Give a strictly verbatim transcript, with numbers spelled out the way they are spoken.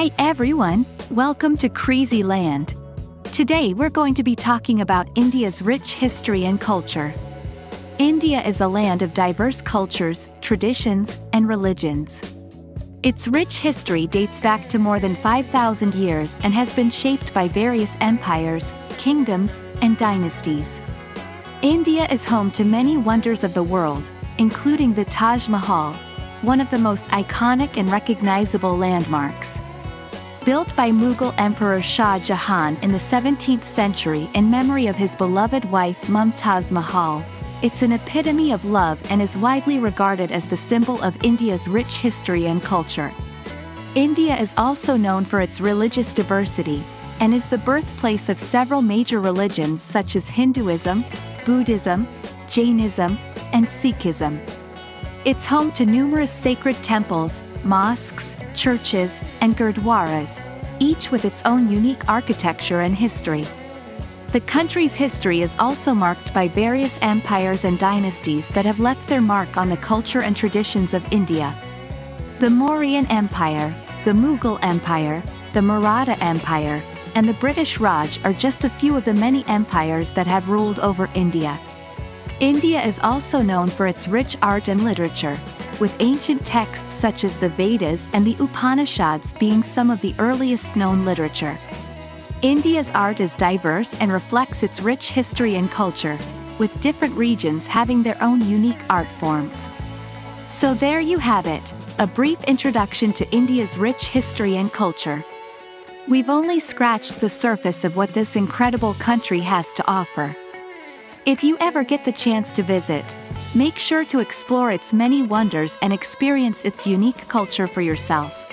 Hi everyone, welcome to CreazyLand. Today we're going to be talking about India's rich history and culture. India is a land of diverse cultures, traditions, and religions. Its rich history dates back to more than five thousand years and has been shaped by various empires, kingdoms, and dynasties. India is home to many wonders of the world, including the Taj Mahal, one of the most iconic and recognizable landmarks. Built by Mughal Emperor Shah Jahan in the seventeenth century in memory of his beloved wife Mumtaz Mahal, it's an epitome of love and is widely regarded as the symbol of India's rich history and culture. India is also known for its religious diversity, and is the birthplace of several major religions such as Hinduism, Buddhism, Jainism, and Sikhism. It's home to numerous sacred temples, mosques, churches, and gurdwaras, each with its own unique architecture and history. The country's history is also marked by various empires and dynasties that have left their mark on the culture and traditions of India. The Mauryan Empire, the Mughal Empire, the Maratha Empire, and the British Raj are just a few of the many empires that have ruled over India. India is also known for its rich art and literature, with ancient texts such as the Vedas and the Upanishads being some of the earliest known literature. India's art is diverse and reflects its rich history and culture, with different regions having their own unique art forms. So there you have it, a brief introduction to India's rich history and culture. We've only scratched the surface of what this incredible country has to offer. If you ever get the chance to visit, make sure to explore its many wonders and experience its unique culture for yourself.